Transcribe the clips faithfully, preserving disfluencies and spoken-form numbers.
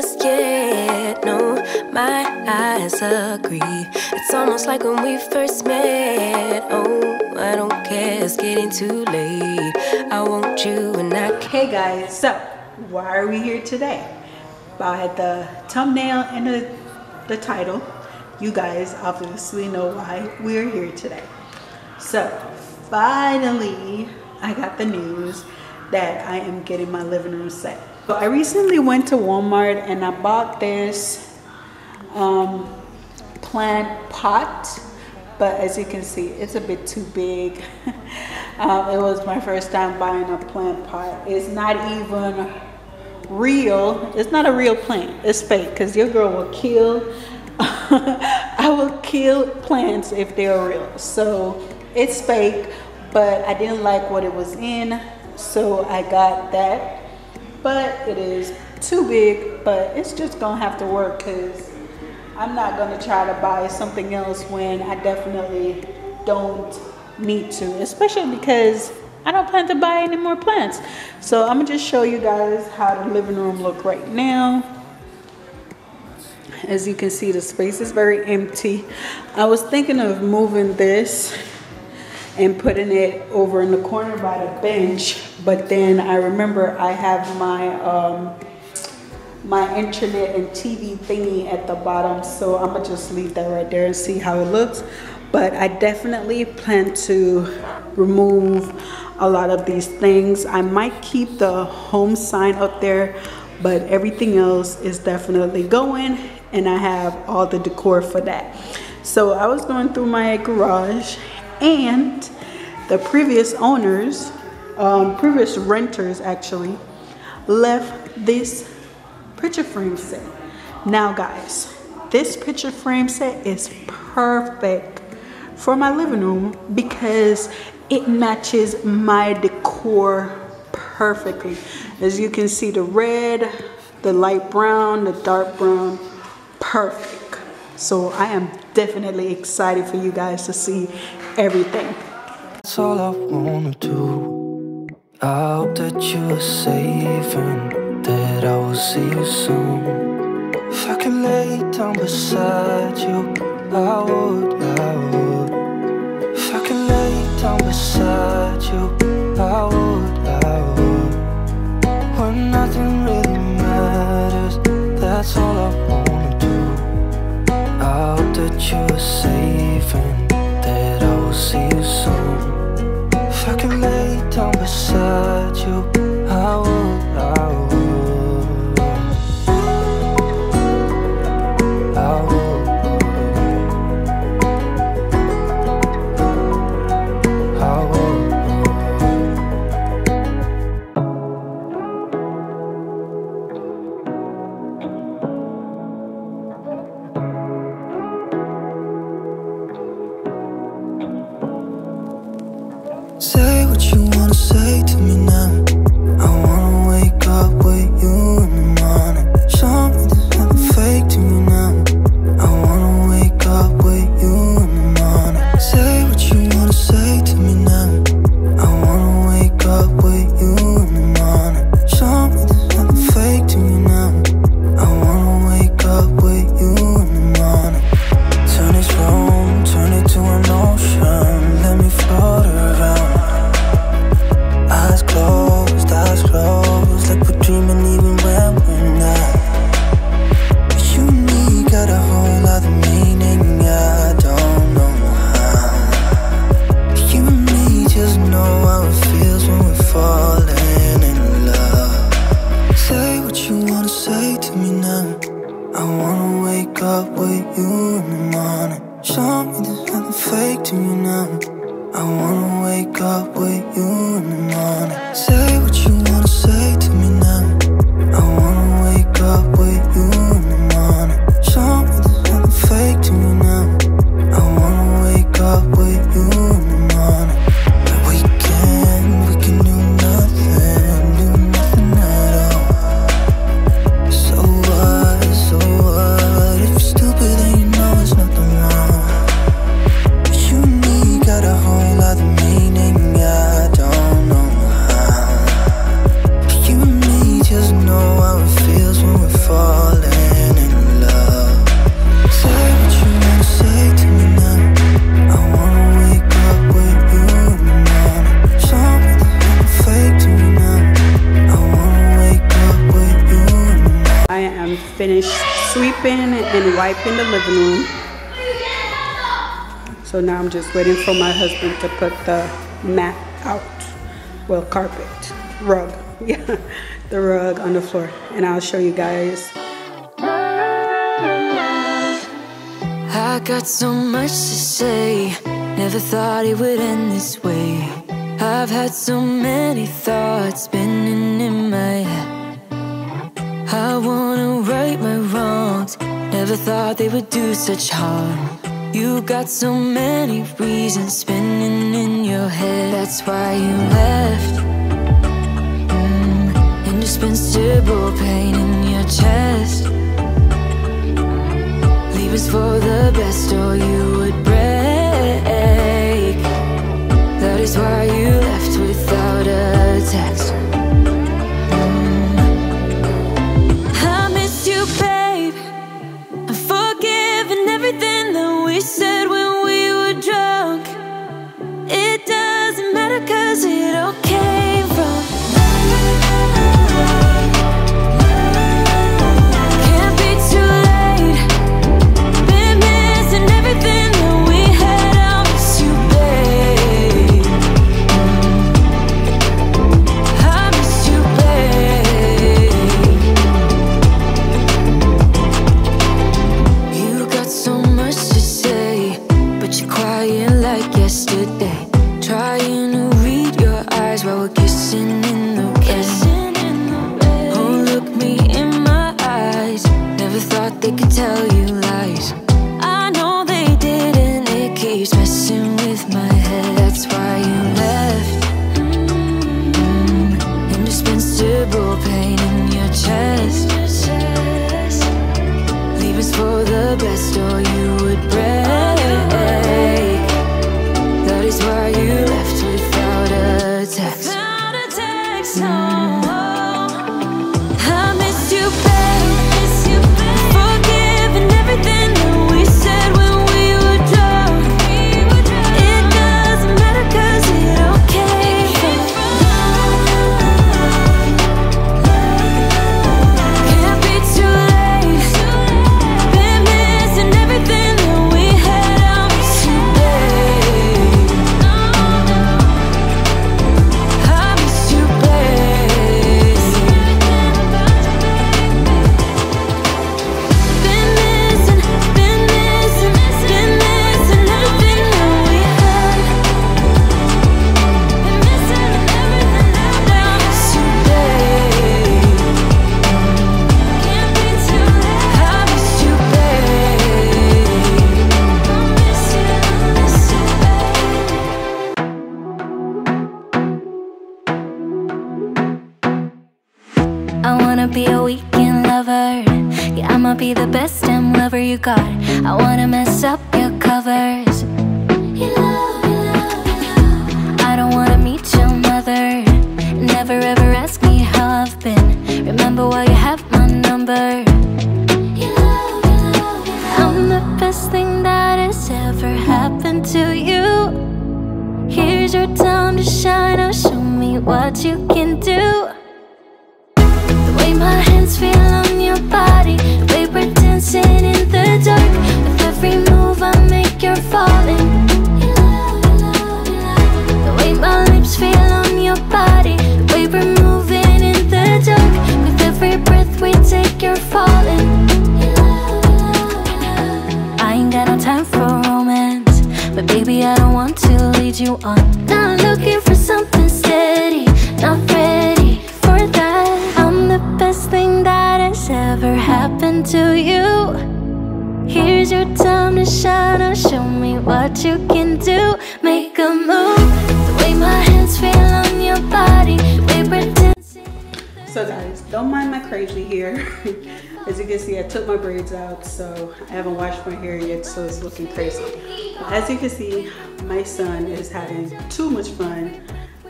just yet, no, my eyes agree. It's almost like when we first met. Oh, I don't care, it's getting too late. I want you and I can't. Hey guys, so why are we here today? By the thumbnail and the, the title, you guys obviously know why we're here today. So finally, I got the news that I am getting my living room set. So I recently went to Walmart and I bought this um, plant pot, but as you can see, it's a bit too big. um, it was my first time buying a plant pot. It's not even real. It's not a real plant. It's fake, because your girl will kill. I will kill plants if they are real. So it's fake, but I didn't like what it was in. So I got that, but it is too big, but it's just gonna have to work because I'm not gonna try to buy something else when I definitely don't need to, especially because I don't plan to buy any more plants. So I'm gonna just show you guys how the living room look right now. As you can see, the space is very empty. I was thinking of moving this and putting it over in the corner by the bench, but then I remember I have my um, my internet and T V thingy at the bottom, so I'm gonna just leave that right there and see how it looks. But I definitely plan to remove a lot of these things. I might keep the home sign up there, but everything else is definitely going, and I have all the decor for that. So I was going through my garage, and the previous owners, um, previous renters actually, left this picture frame set. Now guys, this picture frame set is perfect for my living room because it matches my decor perfectly. As you can see, the red, the light brown, the dark brown, perfect. So I am definitely excited for you guys to see everything. That's all I wanna do. I hope that you are safe and that I will see you soon. If I could lay down beside you, I would, I would. If I could lay down beside you, I would, I would. When nothing really matters, that's all I wanna do. I hope that you are safe and see you soon. If I can lay down beside you, I would, I would, I would, I would. Say to me now, I wanna wake up with you in the morning. Show me this ain't fake to me now. I wanna wake up with you in the morning. Say what you wanna say to me now. I wanna wake up with you in the morning. Show me this ain't fake to me now. I wanna wake up with you in the morning. Turn this room, turn it to an ocean. Let me float around. Eyes closed, eyes closed, like we're dreaming even when we're not. But you and me got a whole other meaning, I don't know how. But you and me just know how it feels when we're falling in love. Say what you wanna say to me now. I wanna wake up with you in the morning. Show me there's nothing fake to me now. I wanna wake up with you in the morning. Say what you wanna say to me now. I wanna wake up with you in the morning. Show me there's nothing fake to me now. I wanna wake up with you in the morning. We can, we can do nothing, do nothing at all. So what, so what, if you're stupid then you know there's nothing wrong. But you and me got a whole the meaning, I don't know how. You and me I'm finished sweeping and wiping the living room. So now I'm just waiting for my husband to put the mat out. Well, carpet, rug, yeah, the rug on the floor. And I'll show you guys. I got so much to say. Never thought it would end this way. I've had so many thoughts spinning in my head. I wanna right my wrongs. Never thought they would do such harm. You got so many reasons spinning in your head. That's why you left. mm, Indispensable pain in your chest. Leave us for the best or you would break. That is why you left without a text. So I haven't washed my hair yet, so it's looking crazy. But as you can see, my son is having too much fun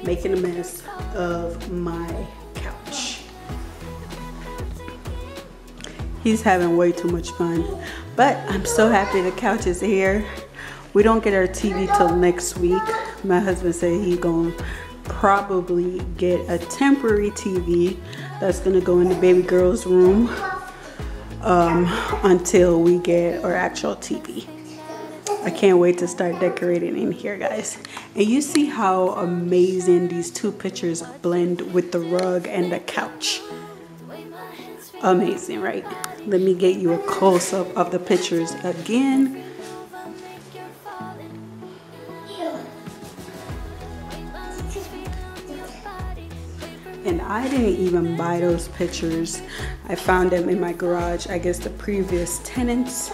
making a mess of my couch. He's having way too much fun, but I'm so happy the couch is here. We don't get our T V till next week. My husband said he's gonna probably get a temporary T V that's gonna go in the baby girl's room. um, until we get our actual T V. I can't wait to start decorating in here, guys. And you see how amazing these two pictures blend with the rug and the couch. Amazing, right? Let me get you a close-up of the pictures again. And I didn't even buy those pictures. I found them in my garage. I guess the previous tenants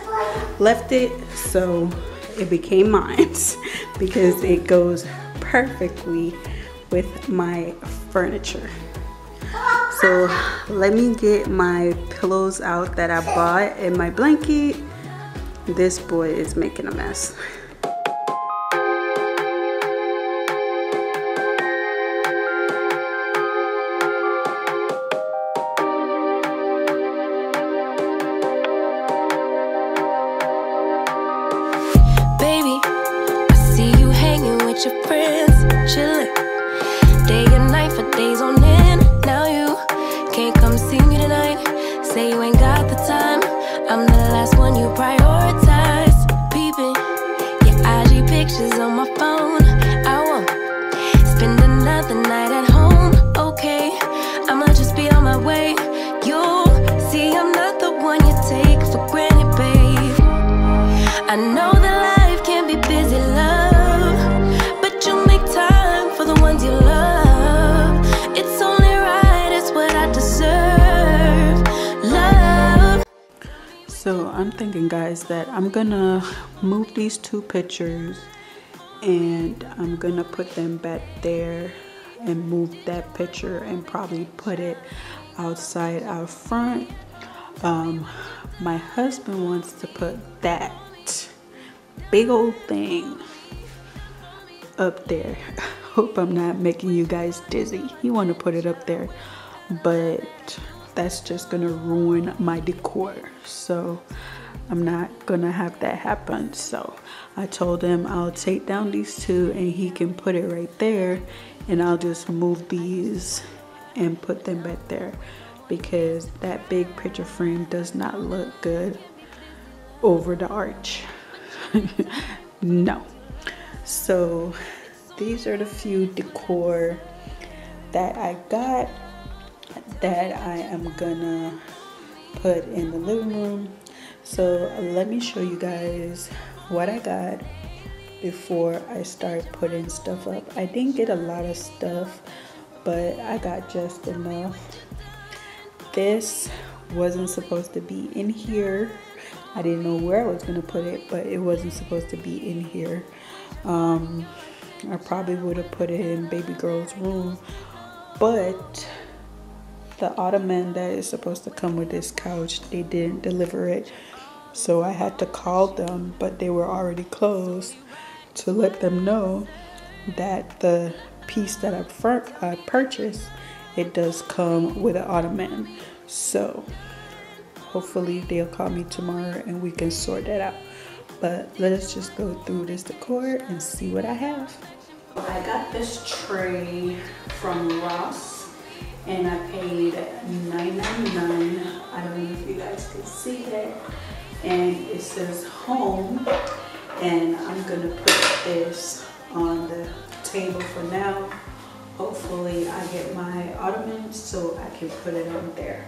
left it, so it became mine because it goes perfectly with my furniture. So let me get my pillows out that I bought and my blanket. This boy is making a mess. Baby, I see you hanging with your friends, chilling day and night for days on end. Now you can't come see me tonight. Say you ain't got the time. I'm the last one you prioritize. Peeping your I G pictures on my phone. I won't spend another night at home. Okay, I'ma just be on my way. You'll see I'm not the one you take for granted, babe. I know that life can be busy, love, but you make time for the ones you love. It's only right, it's what I deserve, love. So I'm thinking, guys, that I'm gonna move these two pictures and I'm gonna put them back there and move that picture and probably put it outside out front. Um, my husband wants to put that big old thing up there. Hope I'm not making you guys dizzy. You want to put it up there, but that's just gonna ruin my decor, so I'm not gonna have that happen. So I told him I'll take down these two and he can put it right there, and I'll just move these and put them back there because that big picture frame does not look good over the arch. No. So these are the few decor that I got that I am gonna put in the living room. So let me show you guys what I got before I start putting stuff up. I didn't get a lot of stuff, but I got just enough. This wasn't supposed to be in here. I didn't know where I was gonna put it, but it wasn't supposed to be in here. Um, I probably would have put it in baby girl's room, but the ottoman that is supposed to come with this couch, they didn't deliver it. So I had to call them, but they were already closed, to let them know that the piece that I, I purchased, it does come with an ottoman. So hopefully they'll call me tomorrow and we can sort that out. But let us just go through this decor and see what I have. I got this tray from Ross and I paid nine ninety-nine. I don't know if you guys can see that. And it says home. And I'm gonna put this on the table for now. Hopefully I get my ottoman so I can put it on there.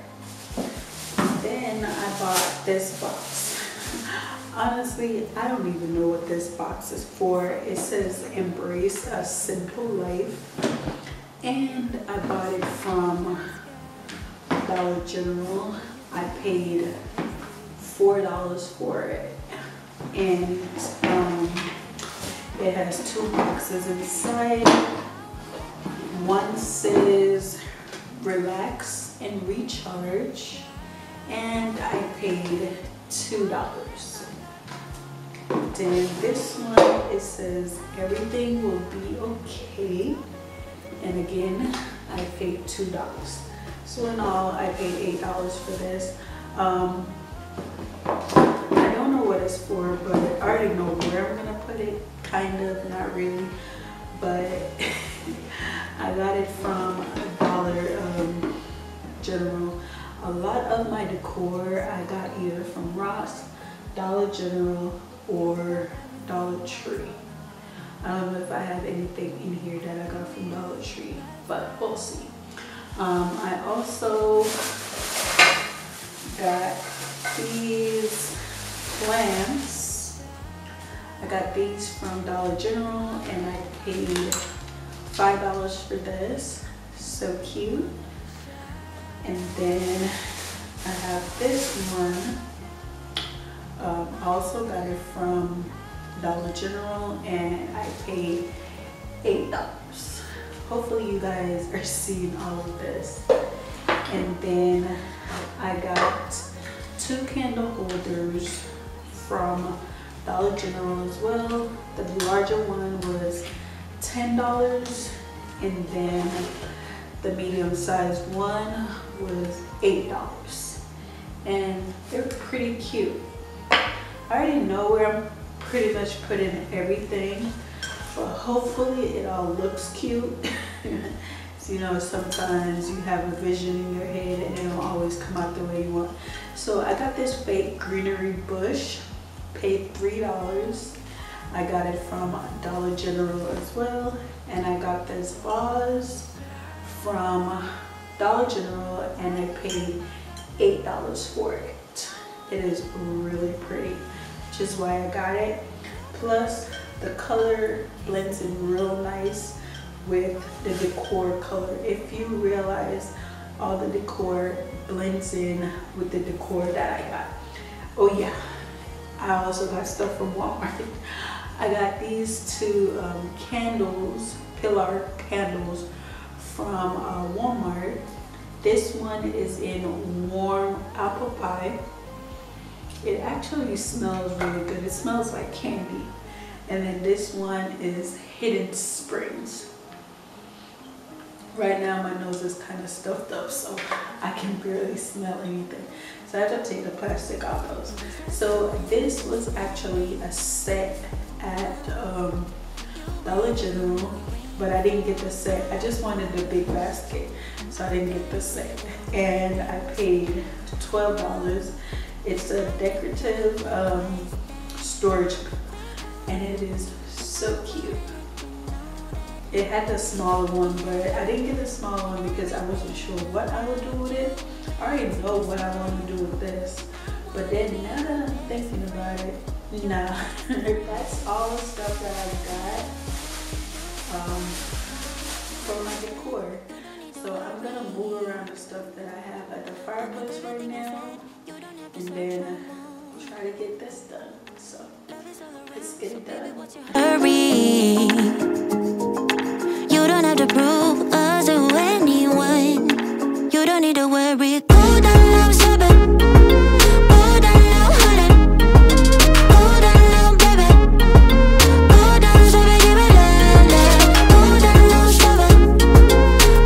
Then I bought this box. Honestly, I don't even know what this box is for. It says Embrace a Simple Life. And I bought it from Dollar General. I paid four dollars for it. And um, it has two boxes inside. One says Relax and Recharge. And I paid two dollars. Then this one, it says Everything Will Be Okay. And again, I paid two dollars. So in all, I paid eight dollars for this. Um, I don't know what it's for, but I already know where I'm gonna put it. Kind of, not really. But I got it from a Dollar um, General. a lot of my decor I got either from Ross, Dollar General, or Dollar Tree. I don't know if I have anything in here that I got from Dollar Tree, but we'll see. Um, I also got these plants. I got these from Dollar General and I paid five dollars for this. So cute. And then I have this one. Um, I also got it from Dollar General and I paid eight dollars. Hopefully you guys are seeing all of this. And then I got two candle holders from Dollar General as well. The larger one was ten dollars and then the medium sized one was eight dollars. And they're pretty cute. I already know where I'm pretty much putting everything, but hopefully it all looks cute. You know, sometimes you have a vision in your head and it'll always come out the way you want. So I got this fake greenery bush, paid three dollars. I got it from Dollar General as well. And I got this vase from Dollar General and I paid eight dollars for it. It is really pretty, which is why I got it. Plus the color blends in real nice with the decor color. If you realize, all the decor blends in with the decor that I got. Oh yeah, I also got stuff from Walmart. I got these two um, candles, pillar candles from uh, Walmart. This one is in warm apple pie. It actually smells really good. It smells like candy. And then this one is Hidden Springs. Right now my nose is kind of stuffed up, so I can barely smell anything. So I have to take the plastic off those. So this was actually a set at um, Dollar General, but I didn't get the set. I just wanted the big basket, so I didn't get the set. And I paid twelve dollars. It's a decorative um, storage, and it is so cute. It had the smaller one, but I didn't get the smaller one because I wasn't sure what I would do with it. I already know what I want to do with this. But then now that I'm thinking about it, nah. That's all the stuff that I got um, for my decor. So I'm going to move around the stuff that I have at the fireplace right now. And then try to get this done. So let's get it done. Hurry. To prove us to anyone, you don't need to worry. Go down low, baby. Go down low, honey. Go down low, baby. Go down, baby, give it love, love. Go down low, baby.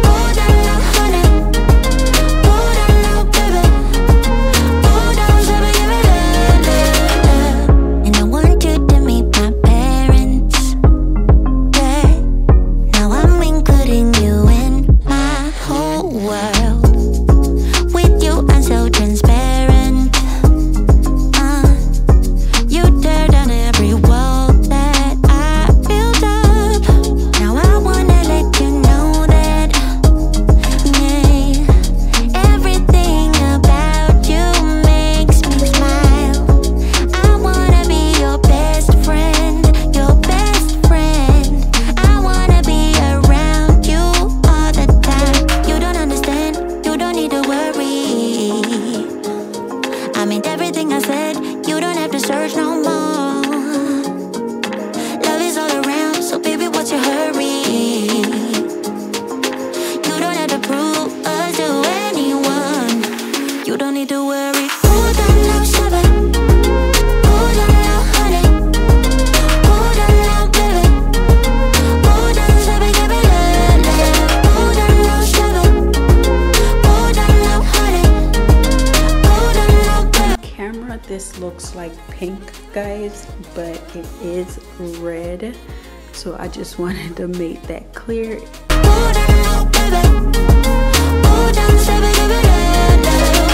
Go down low, honey. Go down low, baby. Go down, baby, give it love, love, love. And I want you to meet my parents. Yeah. Now I'm including you in my whole world. With you I'm so transparent. uh, You tear down every wall that I built up. Now I wanna let you know that, yeah, everything about you makes me smile. I wanna be your best friend, your best friend. I wanna be around you all the time. You don't understand, you don't need to worry. I meant everything I said, you don't have to search no more. Love is all around, so baby, what's your hurry? You don't have to prove us to anyone. You don't need to worry. Hold on, love, shabba. Hold on, love, honey. Hold on, love, baby. Hold on, shabba, give it love, love. Hold on, love, shabba. Hold on, love, honey. Hold on, love, baby. Camera, this looks like pink, guys, but it is red. So I just wanted to make that clear. Hold on, love, baby. Hold on, shabba, give it love, love.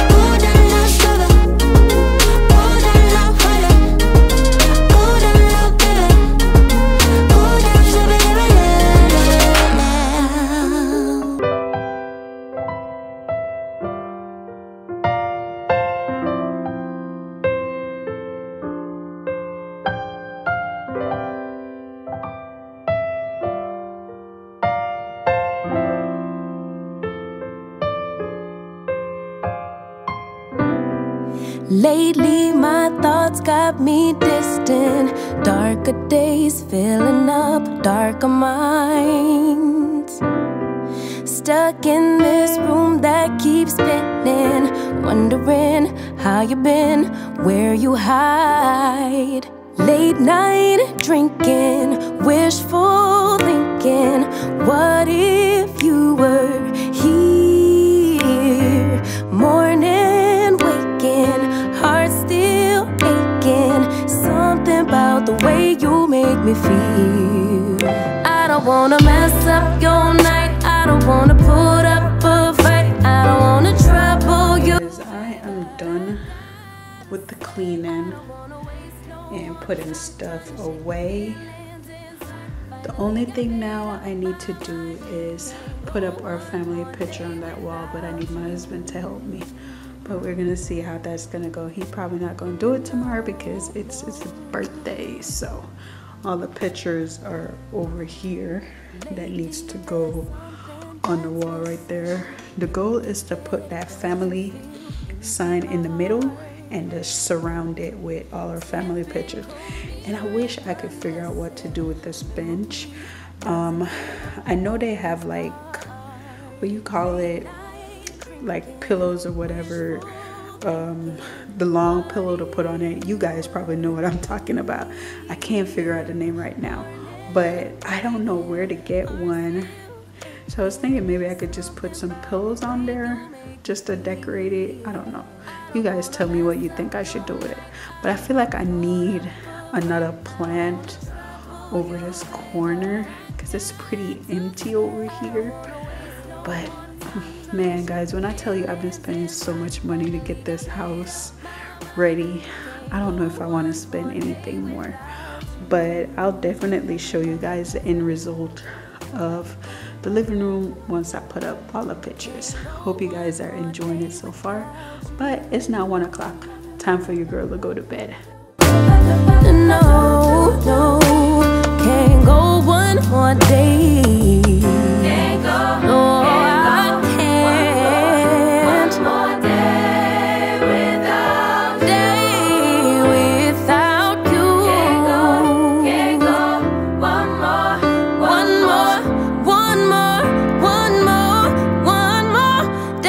Lately my thoughts got me distant. Darker days filling up darker minds. Stuck in this room that keeps spinning, wondering how you been, where you hide. Late night drinking, wishful thinking, what if you were here? Morning waking, heart still aching, something about the way you make me feel. I don't wanna mess up your night, I don't wanna put up a fight, I don't wanna trouble you. Because I am done with the cleaning and putting stuff away. The only thing now I need to do is put up our family picture on that wall, but I need my husband to help me. But we're gonna see how that's gonna go. He's probably not gonna do it tomorrow because it's his birthday, so all the pictures are over here that needs to go on the wall right there. The goal is to put that family sign in the middle and just surround it with all our family pictures. And I wish I could figure out what to do with this bench. Um, I know they have like, what you call it, like pillows or whatever, um, the long pillow to put on it. You guys probably know what I'm talking about. I can't figure out the name right now, but I don't know where to get one. So I was thinking maybe I could just put some pillows on there just to decorate it. I don't know. You guys tell me what you think I should do with it. But I feel like I need another plant over this corner because it's pretty empty over here. But man, guys, when I tell you I've been spending so much money to get this house ready, I don't know if I want to spend anything more. But I'll definitely show you guys the end result of the living room once I put up all the pictures. Hope you guys are enjoying it so far, but it's now one o'clock, time for your girl to go to bed. No, no, can't go one more day. Can't go, no, can't go, I can't one more, one more day without day without you. Can't go, can't go, one more, one more, one more, one more, one more, one more day. Day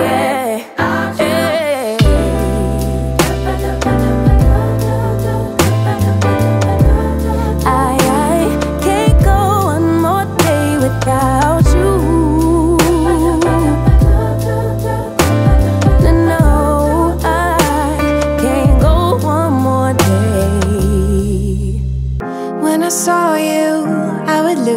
without you. Hey.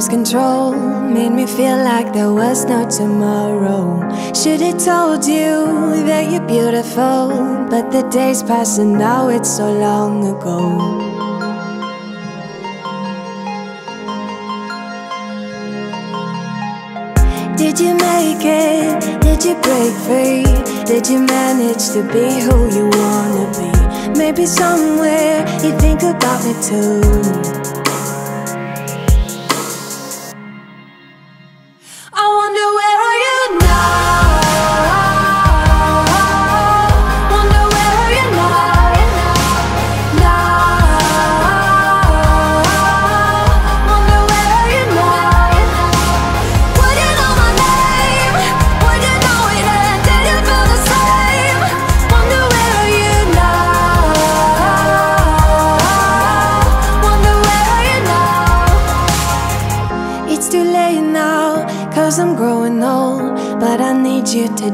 Control made me feel like there was no tomorrow. Should have told you that you're beautiful, but the days pass and now it's so long ago. Did you make it? Did you break free? Did you manage to be who you wanna be? Maybe somewhere you think about me too.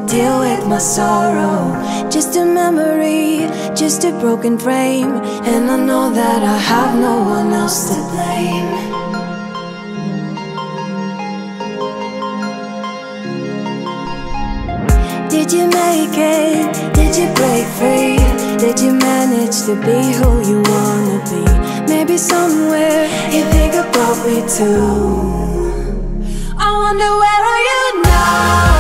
Deal with my sorrow, just a memory, just a broken frame, and I know that I have no one else to blame. Did you make it? Did you break free? Did you manage to be who you wanna be? Maybe somewhere you think about me too. I wonder where are you now? Now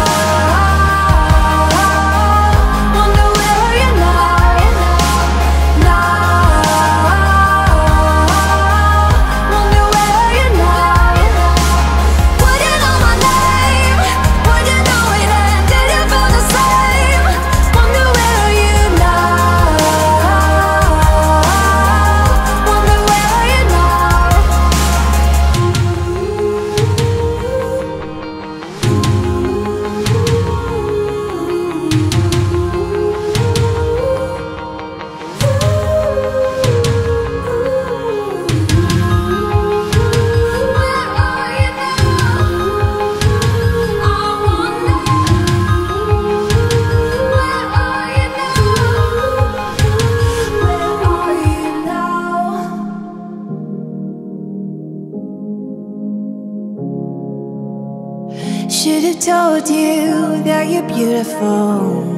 told you that you're beautiful.